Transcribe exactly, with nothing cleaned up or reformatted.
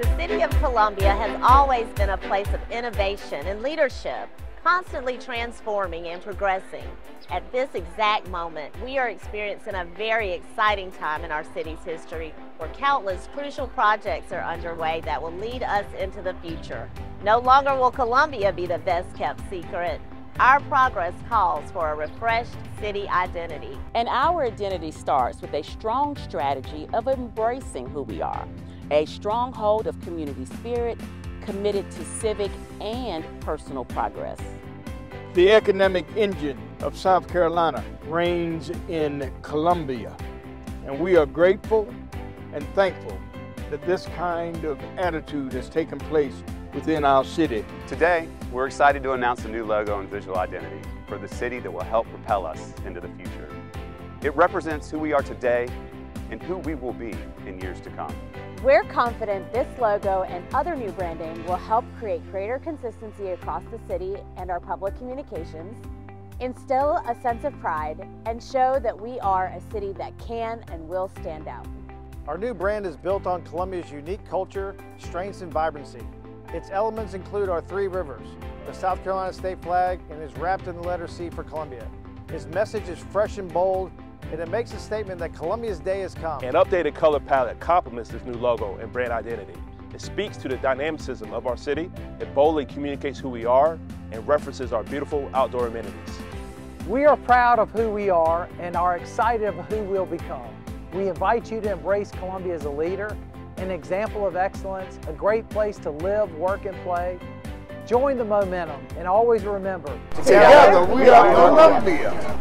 The City of Columbia has always been a place of innovation and leadership, constantly transforming and progressing. At this exact moment, we are experiencing a very exciting time in our city's history, where countless crucial projects are underway that will lead us into the future. No longer will Columbia be the best-kept secret. Our progress calls for a refreshed city identity. And our identity starts with a strong strategy of embracing who we are, a stronghold of community spirit committed to civic and personal progress. The economic engine of South Carolina reigns in Columbia, and we are grateful and thankful that this kind of attitude has taken place within our city. Today, we're excited to announce a new logo and visual identity for the city that will help propel us into the future. It represents who we are today and who we will be in years to come. We're confident this logo and other new branding will help create greater consistency across the city and our public communications, instill a sense of pride, and show that we are a city that can and will stand out. Our new brand is built on Columbia's unique culture, strengths, and vibrancy. Its elements include our three rivers, the South Carolina state flag, and is wrapped in the letter C for Columbia. Its message is fresh and bold, and it makes a statement that Columbia's day has come. An updated color palette complements this new logo and brand identity. It speaks to the dynamicism of our city, it boldly communicates who we are, and references our beautiful outdoor amenities. We are proud of who we are and are excited of who we'll become. We invite you to embrace Columbia as a leader, an example of excellence, a great place to live, work, and play. Join the momentum, and always remember, together we are Columbia.